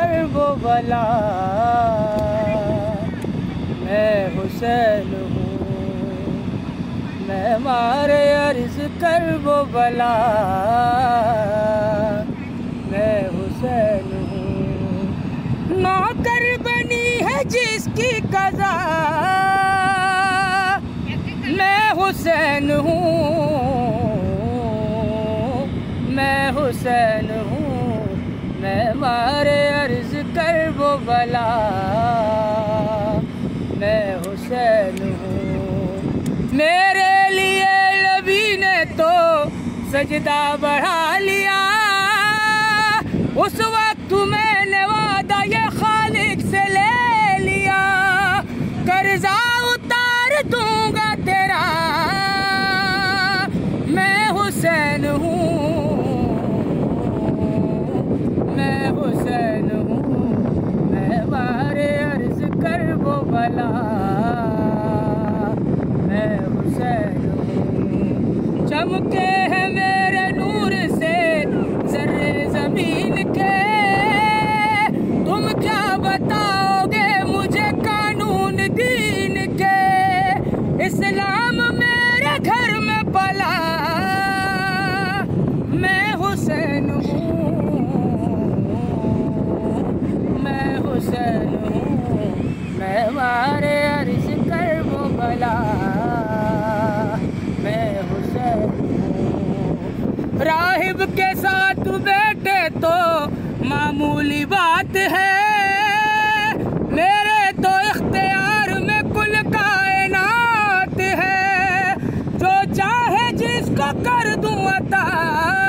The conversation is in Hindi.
करबला मैं हुसैन हूँ, मैं मारे अर्ज करबला मैं हुसैन हूँ। नौकर बनी है जिसकी कज़ा मैं हुसैन हूँ, मैं हुसैन हूँ, मैं मारे अर्ज करबला मैं हुसैन हूँ। मेरे लिए नबी ने तो सजदा बढ़ा लिया, उस वक्त मैंने वादा ये खालिक से ले लिया। कर्जा उतार दूंगा तेरा मैं हुसैन हूँ, हुसैन हूँ, मैं बारे अर्ज करबला मैं हुसैन हूँ। चमके हैं मेरे नूर से जर्रे ज़मीन के, तुम क्या बताओगे मुझे कानून दीन के। इस्लाम मेरे घर में पला मैं हुसैन हूँ, मैं मारे अर्ज करबला मैं हुसैन हूँ। राहिब के साथ बैठे तो मामूली बात है, मेरे तो इख्तियार में कुल कायनात है। जो चाहे जिसको कर दूँ अता